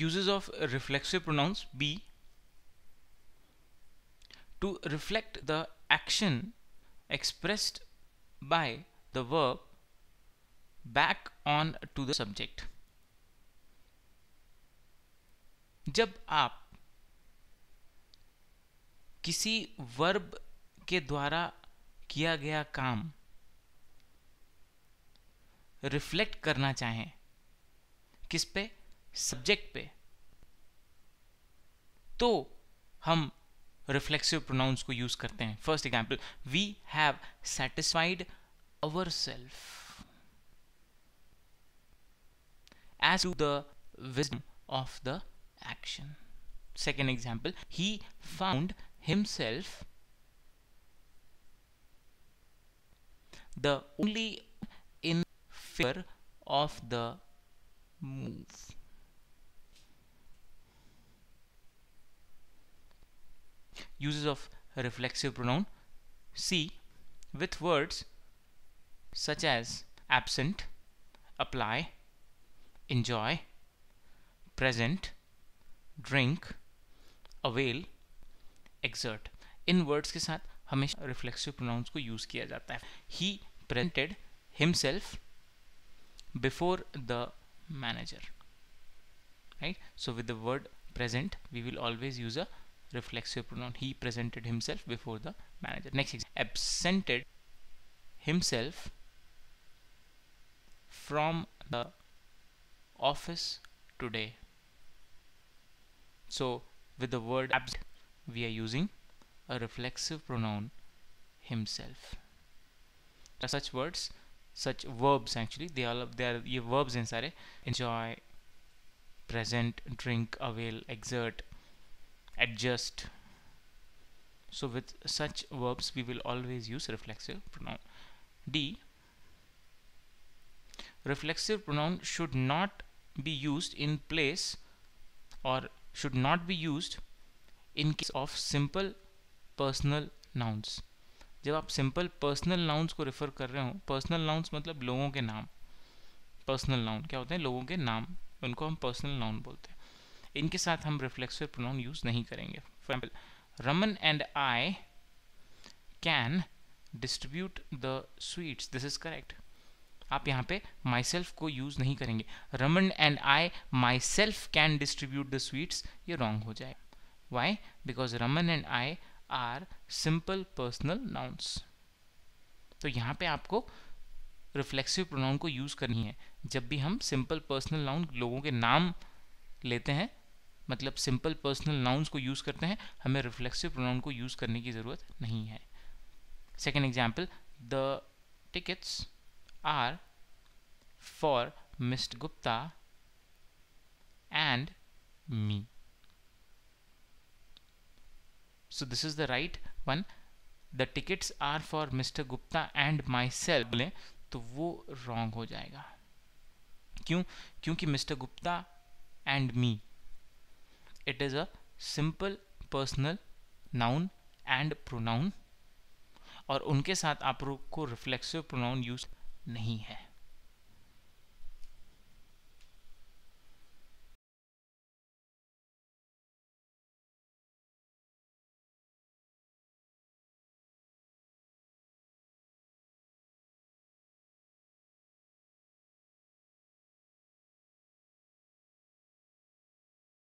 uses of reflexive pronouns be to reflect the action expressed by the verb back on to the subject. जब आप किसी verb के द्वारा किया गया काम रिफ्लेक्ट करना चाहें, किस पे? सब्जेक्ट पे, तो हम रिफ्लेक्सिव प्रोनाउंस को यूज करते हैं. First example, we have satisfied ourselves as to the wisdom of the action. Second example, he found himself the only in favor of the move. Uses of reflexive pronoun see with words such as absent, apply, enjoy, present, drink, avail, exert. इन words के साथ हमेशा reflexive pronouns को use किया जाता है. He presented himself before the manager. Right? So with the word present, we will always use a reflexive pronoun. He presented himself before the manager. Next example, absented himself from the office today. So with the word absent, we are using a reflexive pronoun himself. Such words, such verbs actually, they are ये verbs हैं सारे. Enjoy, present, drink, avail, exert, adjust. So with such verbs we will always use reflexive pronoun. D, reflexive pronoun should not be used in place or should not be used in case of simple personal nouns. जब आप simple personal nouns को refer कर रहे हो, personal nouns मतलब लोगों के नाम. personal noun क्या होते हैं? लोगों के नाम, उनको हम personal noun बोलते हैं. इनके साथ हम reflexive pronoun use नहीं करेंगे. For example, Raman and I can distribute the sweets. This is correct. आप यहाँ पे myself को use नहीं करेंगे. Raman and I myself can distribute the sweets, ये wrong हो जाएगा. Why? Because Raman and I are simple personal nouns. तो यहाँ पे आपको reflexive pronoun को use करनी है. जब भी हम simple personal noun लोगों के नाम लेते हैं, मतलब simple personal nouns को use करते हैं, हमें reflexive pronoun को use करने की ज़रूरत नहीं है. Second example, the tickets are for Mr. Gupta and me. So this is the right one. The tickets are for Mr. Gupta and myself. बोले तो वो wrong हो जाएगा. क्यों? क्योंकि Mr. Gupta and me, it is a simple personal noun and pronoun, और उनके साथ आपको reflexive pronoun use नहीं है.